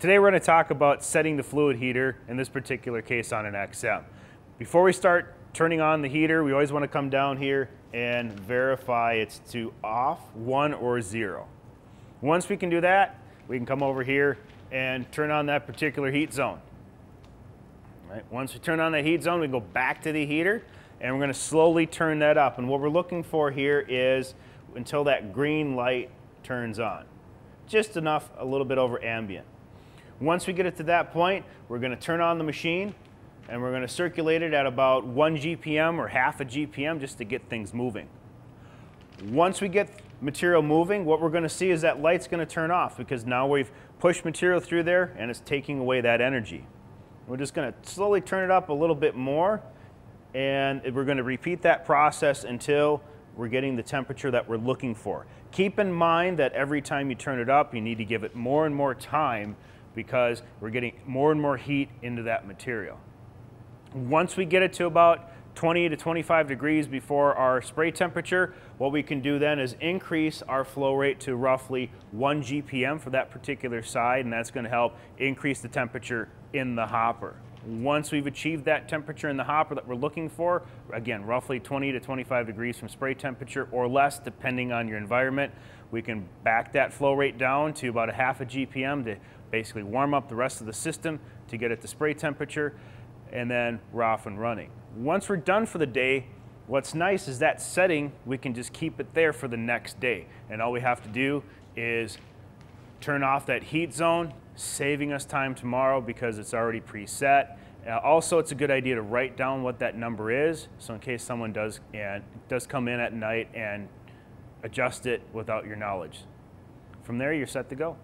Today we're going to talk about setting the fluid heater, in this particular case on an XM. Before we start turning on the heater, we always want to come down here and verify it's to off, 1 or 0. Once we can do that, we can come over here and turn on that particular heat zone. All right, once we turn on that heat zone, we go back to the heater and we're going to slowly turn that up. And what we're looking for here is until that green light turns on. Just enough, a little bit over ambient. Once we get it to that point, we're going to turn on the machine and we're going to circulate it at about 1 GPM or half a GPM just to get things moving. Once we get material moving, what we're going to see is that light's going to turn off because now we've pushed material through there and it's taking away that energy. We're just going to slowly turn it up a little bit more and we're going to repeat that process until we're getting the temperature that we're looking for. Keep in mind that every time you turn it up, you need to give it more and more time because we're getting more and more heat into that material. Once we get it to about 20 to 25 degrees before our spray temperature, what we can do then is increase our flow rate to roughly 1 GPM for that particular side, and that's going to help increase the temperature in the hopper. Once we've achieved that temperature in the hopper that we're looking for, again, roughly 20 to 25 degrees from spray temperature or less, depending on your environment, we can back that flow rate down to about a half a GPM to basically warm up the rest of the system to get it to spray temperature, and then we're off and running. Once we're done for the day, what's nice is that setting, we can just keep it there for the next day. And all we have to do is turn off that heat zone, saving us time tomorrow because it's already preset. Also, it's a good idea to write down what that number is, so in case someone does come in at night and adjust it without your knowledge. From there, you're set to go.